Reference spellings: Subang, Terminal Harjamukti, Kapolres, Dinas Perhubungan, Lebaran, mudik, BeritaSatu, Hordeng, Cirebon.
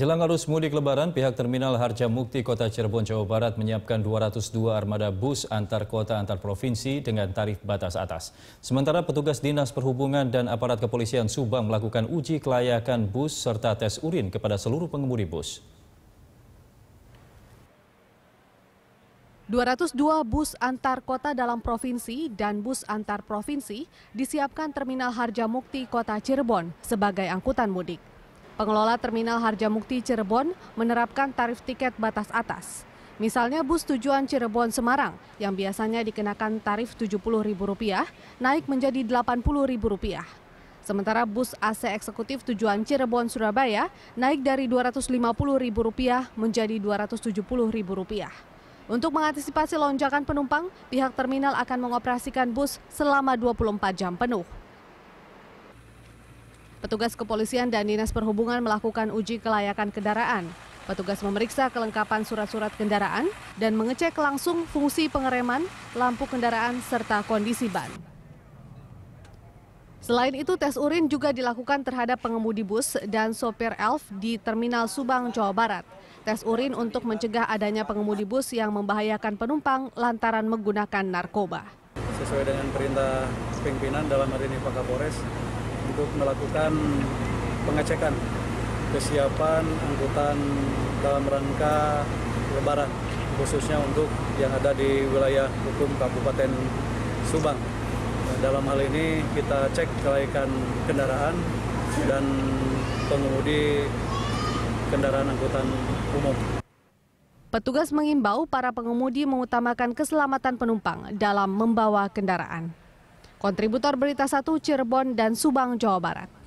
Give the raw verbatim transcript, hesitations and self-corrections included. Jelang arus mudik Lebaran, pihak Terminal Harjamukti Kota Cirebon, Jawa Barat menyiapkan dua ratus dua armada bus antar kota antar provinsi dengan tarif batas atas. Sementara petugas Dinas Perhubungan dan aparat kepolisian Subang melakukan uji kelayakan bus serta tes urin kepada seluruh pengemudi bus. dua ratus dua bus antar kota dalam provinsi dan bus antar provinsi disiapkan Terminal Harjamukti Kota Cirebon sebagai angkutan mudik. Pengelola Terminal Harjamukti Cirebon menerapkan tarif tiket batas atas. Misalnya bus tujuan Cirebon-Semarang yang biasanya dikenakan tarif tujuh puluh ribu rupiah naik menjadi delapan puluh ribu rupiah. Sementara bus A C eksekutif tujuan Cirebon-Surabaya naik dari dua ratus lima puluh ribu rupiah menjadi dua ratus tujuh puluh ribu rupiah. Untuk mengantisipasi lonjakan penumpang, pihak terminal akan mengoperasikan bus selama dua puluh empat jam penuh. Petugas kepolisian dan Dinas Perhubungan melakukan uji kelayakan kendaraan. Petugas memeriksa kelengkapan surat-surat kendaraan dan mengecek langsung fungsi pengereman, lampu kendaraan, serta kondisi ban. Selain itu, tes urin juga dilakukan terhadap pengemudi bus dan sopir elf di Terminal Subang, Jawa Barat. Tes urin untuk mencegah adanya pengemudi bus yang membahayakan penumpang lantaran menggunakan narkoba. Sesuai dengan perintah pimpinan dalam hari ini Pak Kapolres, untuk melakukan pengecekan kesiapan angkutan dalam rangka Lebaran, khususnya untuk yang ada di wilayah hukum Kabupaten Subang. Dalam hal ini kita cek kelaikan kendaraan dan pengemudi kendaraan angkutan umum. Petugas mengimbau para pengemudi mengutamakan keselamatan penumpang dalam membawa kendaraan. Kontributor Berita Satu Cirebon dan Subang, Jawa Barat.